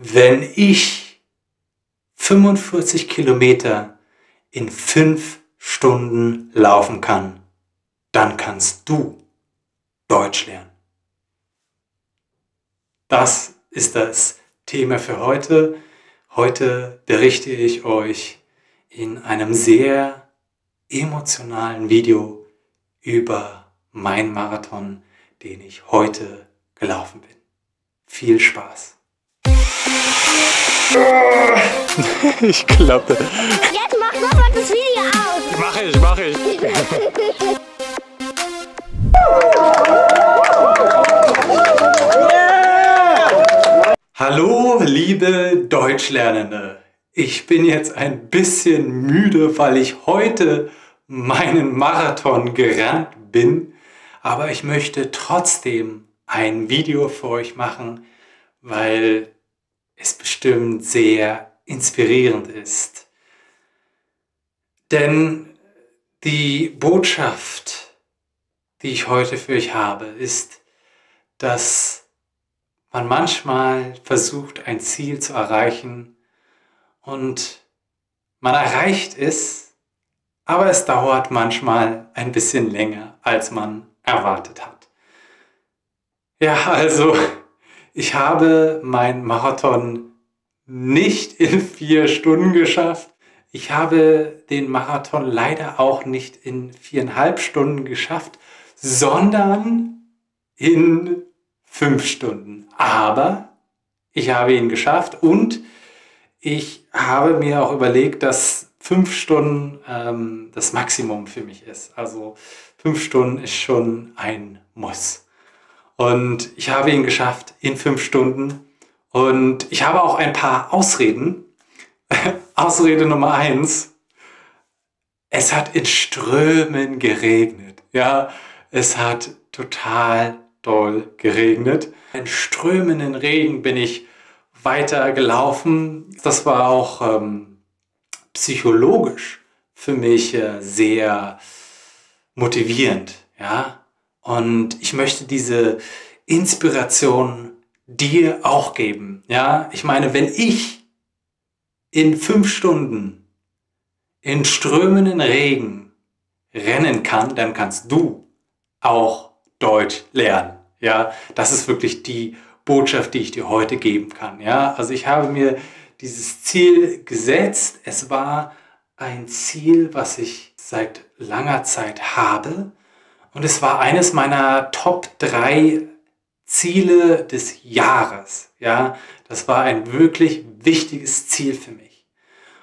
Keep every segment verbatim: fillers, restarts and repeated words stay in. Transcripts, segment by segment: wenn ich fünfundvierzig Kilometer in fünf Stunden laufen kann, dann kannst du Deutsch lernen. Das ist das Thema für heute. Heute berichte ich euch in einem sehr emotionalen Video über meinen Marathon, den ich heute gelaufen bin. Viel Spaß! Ich klappe. Jetzt mach sofort das Video aus. Mach ich, mach ich. Yeah. Hallo, liebe Deutschlernende. Ich bin jetzt ein bisschen müde, weil ich heute meinen Marathon gerannt bin. Aber ich möchte trotzdem ein Video für euch machen, weil es bestimmt sehr inspirierend ist. Denn die Botschaft, die ich heute für euch habe, ist, dass man manchmal versucht, ein Ziel zu erreichen und man erreicht es, aber es dauert manchmal ein bisschen länger, als man erwartet hat. Ja, also... Ich habe meinen Marathon nicht in vier Stunden geschafft. Ich habe den Marathon leider auch nicht in viereinhalb Stunden geschafft, sondern in fünf Stunden. Aber ich habe ihn geschafft und ich habe mir auch überlegt, dass fünf Stunden ähm, das Maximum für mich ist. Also fünf Stunden ist schon ein Muss. Und ich habe ihn geschafft in fünf Stunden. Und ich habe auch ein paar Ausreden. Ausrede Nummer eins. Es hat in Strömen geregnet. Ja, es hat total doll geregnet. In strömenden Regen bin ich weiter gelaufen. Das war auch ähm, psychologisch für mich äh, sehr motivierend. Ja. Und ich möchte diese Inspiration dir auch geben. Ja, ich meine, wenn ich in fünf Stunden in strömenden Regen rennen kann, dann kannst du auch Deutsch lernen. Ja, das ist wirklich die Botschaft, die ich dir heute geben kann. Ja, also ich habe mir dieses Ziel gesetzt. Es war ein Ziel, was ich seit langer Zeit habe. Und es war eines meiner Top drei Ziele des Jahres. Ja, das war ein wirklich wichtiges Ziel für mich.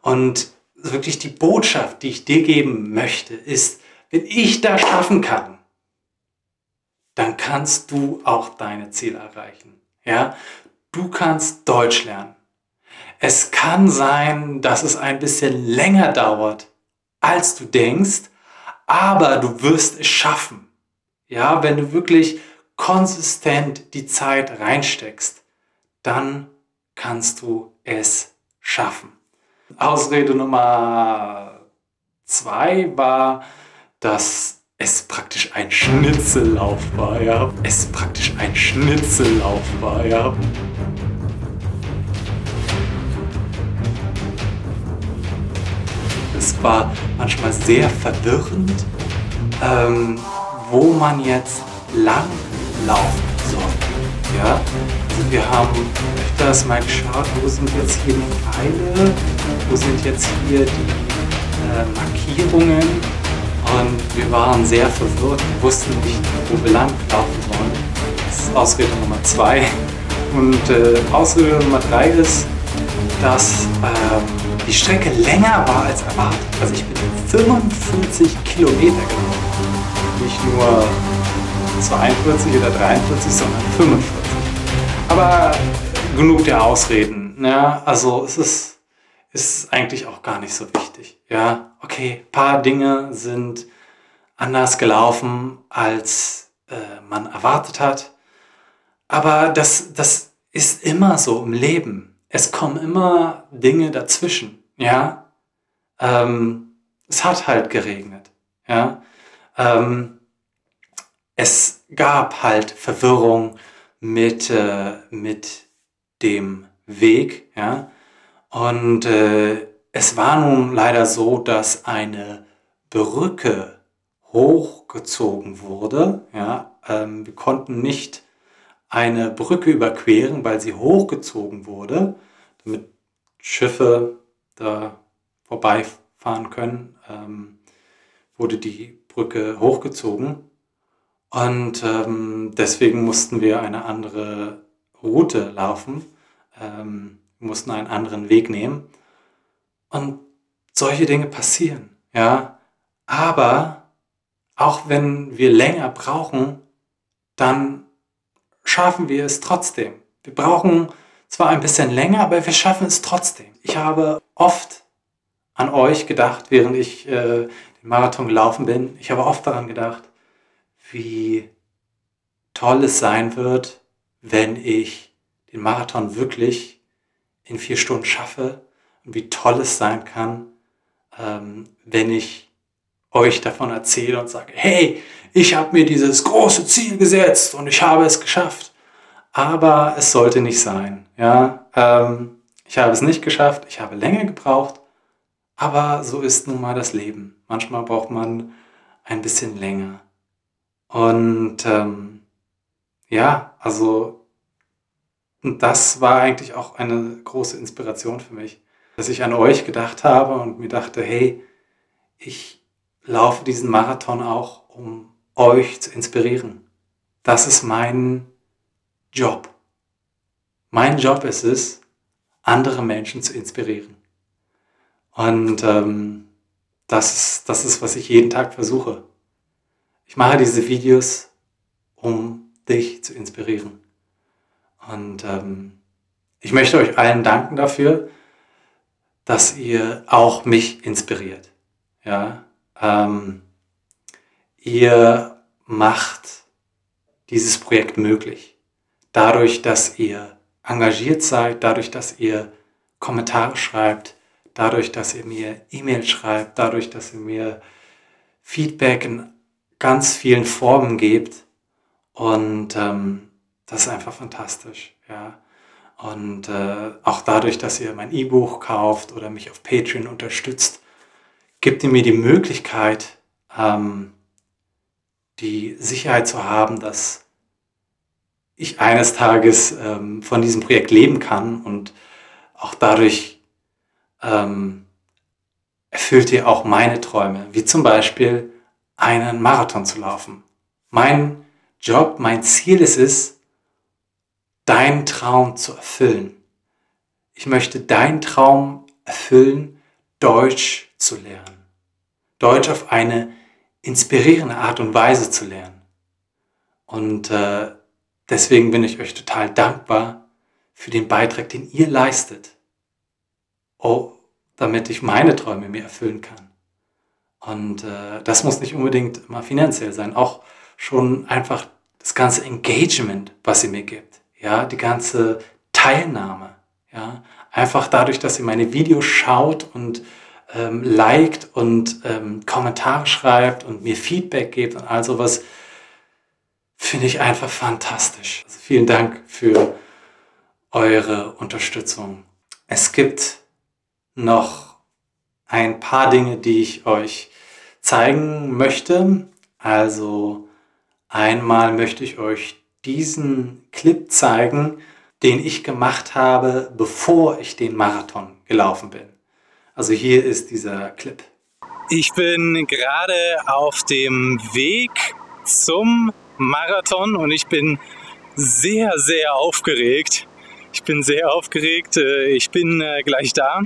Und wirklich die Botschaft, die ich dir geben möchte, ist, wenn ich das schaffen kann, dann kannst du auch deine Ziele erreichen. Ja, du kannst Deutsch lernen. Es kann sein, dass es ein bisschen länger dauert, als du denkst, aber du wirst es schaffen, ja, wenn du wirklich konsistent die Zeit reinsteckst, dann kannst du es schaffen. Ausrede Nummer zwei war, dass es praktisch ein Schnitzellauf war, ja. Es praktisch ein Schnitzellauf war, ja. Es war manchmal sehr verwirrend, ähm, wo man jetzt lang laufen soll. Ja? Also wir haben öfters mal geschaut, wo sind jetzt hier die Pfeile, wo sind jetzt hier die äh, Markierungen. Und wir waren sehr verwirrt, wir wussten nicht, wo wir lang laufen wollen. Das ist Ausrede Nummer zwei. Und äh, Ausrede Nummer drei ist, dass ähm, die Strecke länger war als erwartet. Also ich bin fünfundvierzig Kilometer gelaufen. Nicht nur zweiundvierzig oder dreiundvierzig, sondern fünfundvierzig. Aber genug der Ausreden. Ja, also es ist, ist eigentlich auch gar nicht so wichtig. Ja, okay, ein paar Dinge sind anders gelaufen, als äh, man erwartet hat. Aber das, das ist immer so im Leben. Es kommen immer Dinge dazwischen, ja. Ähm, es hat halt geregnet, ja. Ähm, es gab halt Verwirrung mit, äh, mit dem Weg. Ja? Und äh, es war nun leider so, dass eine Brücke hochgezogen wurde. Ja? Ähm, wir konnten nicht eine Brücke überqueren, weil sie hochgezogen wurde, damit Schiffe da vorbeifahren können, ähm, wurde die Brücke hochgezogen. Und ähm, deswegen mussten wir eine andere Route laufen, ähm, mussten einen anderen Weg nehmen. Und solche Dinge passieren. Ja? Aber auch wenn wir länger brauchen, dann schaffen wir es trotzdem. Wir brauchen zwar ein bisschen länger, aber wir schaffen es trotzdem. Ich habe oft an euch gedacht, während ich äh, den Marathon gelaufen bin. Ich habe oft daran gedacht, wie toll es sein wird, wenn ich den Marathon wirklich in vier Stunden schaffe. Und wie toll es sein kann, ähm, wenn ich euch davon erzähle und sage, hey, ich habe mir dieses große Ziel gesetzt und ich habe es geschafft. Aber es sollte nicht sein. Ja? Ähm, ich habe es nicht geschafft, ich habe länger gebraucht, aber so ist nun mal das Leben. Manchmal braucht man ein bisschen länger. Und ähm, ja, also das war eigentlich auch eine große Inspiration für mich, dass ich an euch gedacht habe und mir dachte, hey, ich laufe diesen Marathon auch, um euch zu inspirieren. Das ist mein Job. Mein Job ist es, andere Menschen zu inspirieren. Und ähm, das ist, das ist, was ich jeden Tag versuche. Ich mache diese Videos, um dich zu inspirieren. Und ähm, ich möchte euch allen danken dafür, dass ihr auch mich inspiriert. Ja? Ähm, ihr macht dieses Projekt möglich. Dadurch, dass ihr engagiert seid, dadurch, dass ihr Kommentare schreibt, dadurch, dass ihr mir E-Mails schreibt, dadurch, dass ihr mir Feedback in ganz vielen Formen gebt. Und ähm, das ist einfach fantastisch. Ja? Und äh, auch dadurch, dass ihr mein E-Buch kauft oder mich auf Patreon unterstützt, gibt ihr mir die Möglichkeit, ähm, die Sicherheit zu haben, dass ich eines Tages ähm, von diesem Projekt leben kann, und auch dadurch ähm, erfüllt ihr auch meine Träume, wie zum Beispiel einen Marathon zu laufen. Mein Job, mein Ziel ist es, deinen Traum zu erfüllen. Ich möchte deinen Traum erfüllen, Deutsch zu lernen. Deutsch auf eine inspirierende Art und Weise zu lernen. Und äh, deswegen bin ich euch total dankbar für den Beitrag, den ihr leistet. Oh, damit ich meine Träume mir erfüllen kann. Und äh, das muss nicht unbedingt immer finanziell sein. Auch schon einfach das ganze Engagement, was ihr mir gibt. Ja, die ganze Teilnahme. Ja, einfach dadurch, dass ihr meine Videos schaut und ähm, liked und ähm, Kommentare schreibt und mir Feedback gebt und all sowas, finde ich einfach fantastisch. Also vielen Dank für eure Unterstützung. Es gibt noch ein paar Dinge, die ich euch zeigen möchte. Also einmal möchte ich euch diesen Clip zeigen, den ich gemacht habe, bevor ich den Marathon gelaufen bin. Also hier ist dieser Clip. Ich bin gerade auf dem Weg zum Marathon und ich bin sehr, sehr aufgeregt. Ich bin sehr aufgeregt. Ich bin gleich da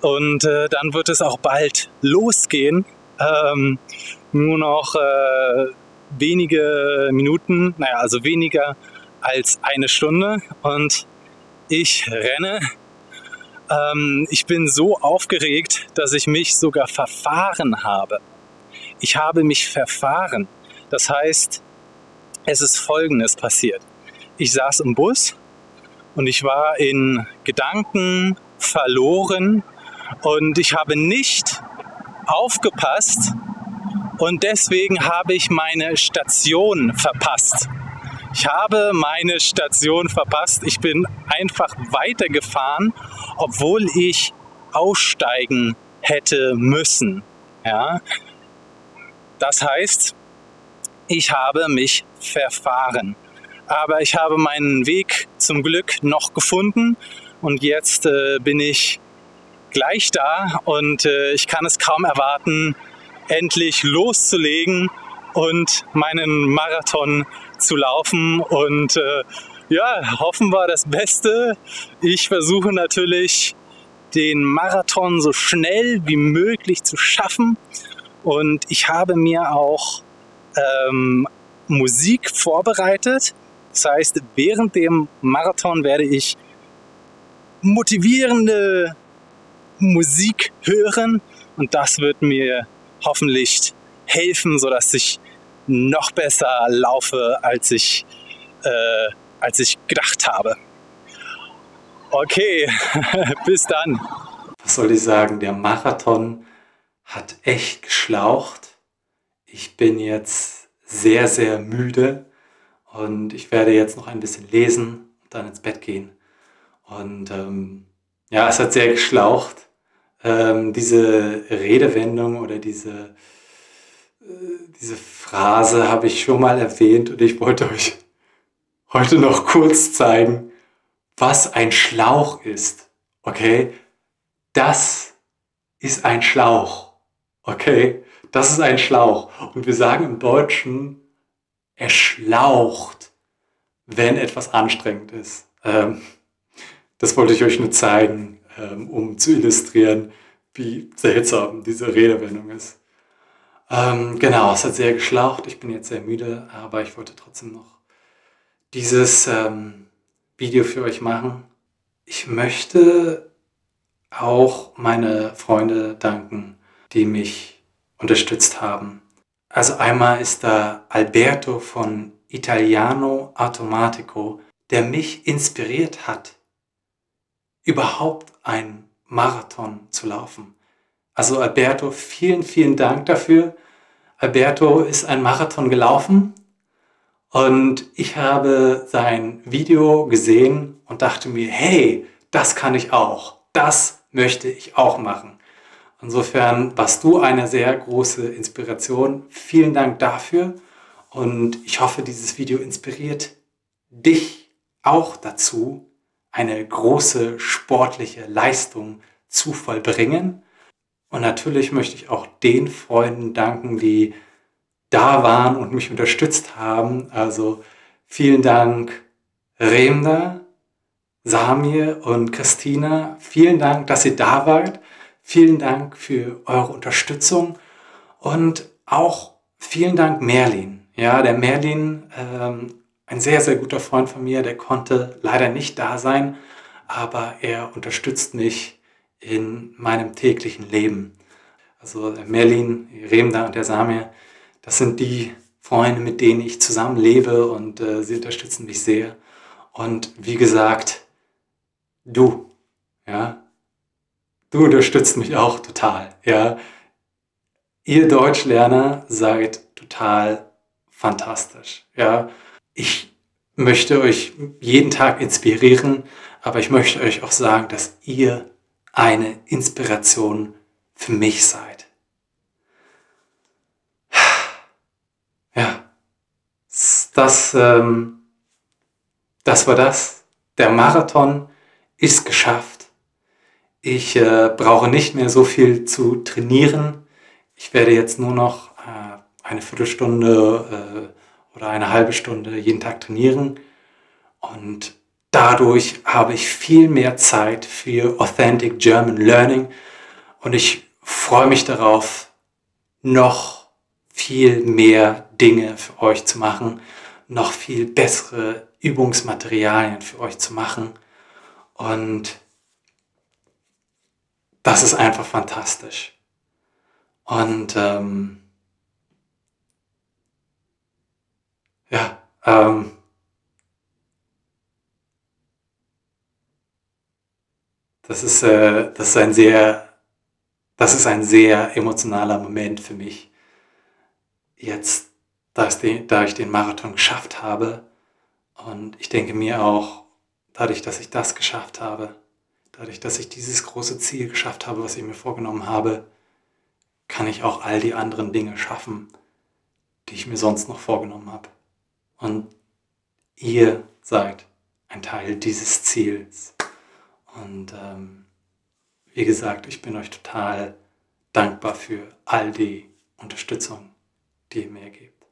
und dann wird es auch bald losgehen. Ähm, nur noch äh, wenige Minuten, naja, also weniger als eine Stunde und ich renne. Ich bin so aufgeregt, dass ich mich sogar verfahren habe. Ich habe mich verfahren. Das heißt, es ist Folgendes passiert. Ich saß im Bus und ich war in Gedanken verloren und ich habe nicht aufgepasst und deswegen habe ich meine Station verpasst. Ich habe meine Station verpasst. Ich bin einfach weitergefahren, obwohl ich aussteigen hätte müssen. Ja? Das heißt, ich habe mich verfahren. Aber ich habe meinen Weg zum Glück noch gefunden und jetzt äh, bin ich gleich da und äh, ich kann es kaum erwarten, endlich loszulegen und meinen Marathon zu laufen und äh, ja, hoffen wir das Beste. Ich versuche natürlich, den Marathon so schnell wie möglich zu schaffen und ich habe mir auch ähm, Musik vorbereitet. Das heißt, während dem Marathon werde ich motivierende Musik hören und das wird mir hoffentlich helfen, sodass ich noch besser laufe, als ich, äh, als ich gedacht habe. Okay, bis dann. Was soll ich sagen? Der Marathon hat echt geschlaucht. Ich bin jetzt sehr, sehr müde und ich werde jetzt noch ein bisschen lesen und dann ins Bett gehen. Und ähm, ja, es hat sehr geschlaucht. Ähm, diese Redewendung oder diese Diese Phrase habe ich schon mal erwähnt und ich wollte euch heute noch kurz zeigen, was ein Schlauch ist, okay? Das ist ein Schlauch, okay? Das ist ein Schlauch. Und wir sagen im Deutschen, er schlaucht, wenn etwas anstrengend ist. Ähm, das wollte ich euch nur zeigen, ähm, um zu illustrieren, wie seltsam diese Redewendung ist. Genau, es hat sehr geschlaucht, ich bin jetzt sehr müde, aber ich wollte trotzdem noch dieses ähm, Video für euch machen. Ich möchte auch meine Freunde danken, die mich unterstützt haben. Also einmal ist da Alberto von Italiano Automatico, der mich inspiriert hat, überhaupt einen Marathon zu laufen. Also Alberto, vielen, vielen Dank dafür. Alberto ist einen Marathon gelaufen und ich habe sein Video gesehen und dachte mir, hey, das kann ich auch, das möchte ich auch machen. Insofern warst du eine sehr große Inspiration. Vielen Dank dafür und ich hoffe, dieses Video inspiriert dich auch dazu, eine große sportliche Leistung zu vollbringen. Und natürlich möchte ich auch den Freunden danken, die da waren und mich unterstützt haben. Also vielen Dank Remda, Samir und Christina. Vielen Dank, dass ihr da wart. Vielen Dank für eure Unterstützung. Und auch vielen Dank Merlin. Ja, der Merlin, ähm, ein sehr, sehr guter Freund von mir, der konnte leider nicht da sein, aber er unterstützt mich in meinem täglichen Leben. Also Merlin, Remda und der Samir, das sind die Freunde, mit denen ich zusammen lebe und äh, sie unterstützen mich sehr. Und wie gesagt, du, ja, du unterstützt mich auch total, ja. Ihr Deutschlerner seid total fantastisch, ja. Ich möchte euch jeden Tag inspirieren, aber ich möchte euch auch sagen, dass ihr eine Inspiration für mich seid. Ja, das, ähm, das war das. Der Marathon ist geschafft. Ich äh, brauche nicht mehr so viel zu trainieren. Ich werde jetzt nur noch äh, eine Viertelstunde äh, oder eine halbe Stunde jeden Tag trainieren und dadurch habe ich viel mehr Zeit für Authentic German Learning und ich freue mich darauf, noch viel mehr Dinge für euch zu machen, noch viel bessere Übungsmaterialien für euch zu machen und das ist einfach fantastisch. Und ähm, ja, ähm, Das ist, äh, das ist ein sehr, das ist ein sehr emotionaler Moment für mich. Jetzt, da ich den, da ich den Marathon geschafft habe, Und ich denke mir auch, dadurch, dass ich das geschafft habe, dadurch, dass ich dieses große Ziel geschafft habe, was ich mir vorgenommen habe, kann ich auch all die anderen Dinge schaffen, die ich mir sonst noch vorgenommen habe. Und ihr seid ein Teil dieses Ziels. Und ähm, wie gesagt, ich bin euch total dankbar für all die Unterstützung, die ihr mir gebt.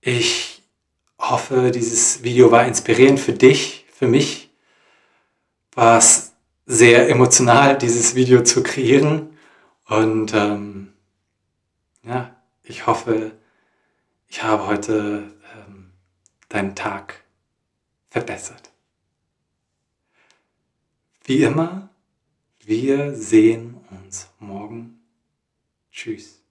Ich hoffe, dieses Video war inspirierend für dich, für mich. War es sehr emotional, dieses Video zu kreieren. Und ähm, ja, ich hoffe, ich habe heute ähm, deinen Tag verbessert. Wie immer, wir sehen uns morgen. Tschüss.